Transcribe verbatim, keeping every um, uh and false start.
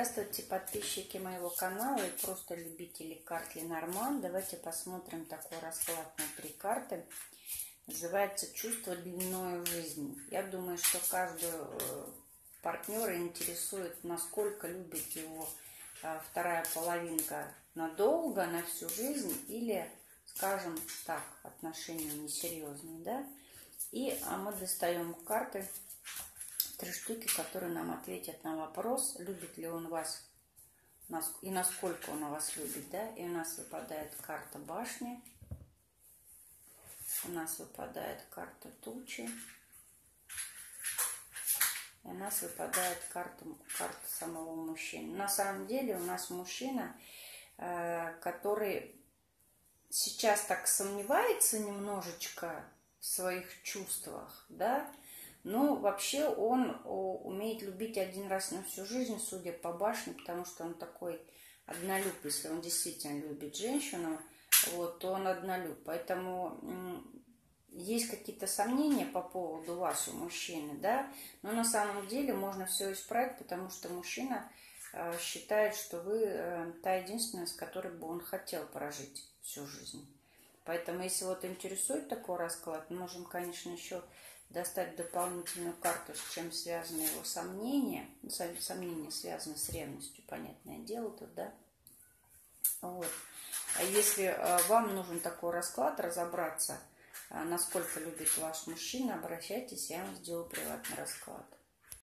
Здравствуйте, подписчики моего канала и просто любители карт Ленорман. Давайте посмотрим такой расклад на три карты. Называется «Чувство длиною жизни». Я думаю, что каждого партнера интересует, насколько любит его вторая половинка надолго, на всю жизнь, или, скажем так, отношения несерьезные, да? И мы достаем карты. Три штуки, которые нам ответят на вопрос, любит ли он вас и насколько он вас любит, да? И у нас выпадает карта башни, у нас выпадает карта тучи, и у нас выпадает карта, карта самого мужчины. На самом деле у нас мужчина, который сейчас так сомневается немножечко в своих чувствах, да? Но вообще он умеет любить один раз на всю жизнь, судя по башне, потому что он такой однолюб. Если он действительно любит женщину, вот, то он однолюб. Поэтому есть какие-то сомнения по поводу вас у мужчины, да? Но на самом деле можно все исправить, потому что мужчина считает, что вы та единственная, с которой бы он хотел прожить всю жизнь. Поэтому, если вот интересует такой расклад, мы можем, конечно, еще достать дополнительную карту, с чем связаны его сомнения. Сомнения связаны с ревностью, понятное дело, тут, да? Вот. А если вам нужен такой расклад, разобраться, насколько любит ваш мужчина, обращайтесь, я вам сделаю приватный расклад.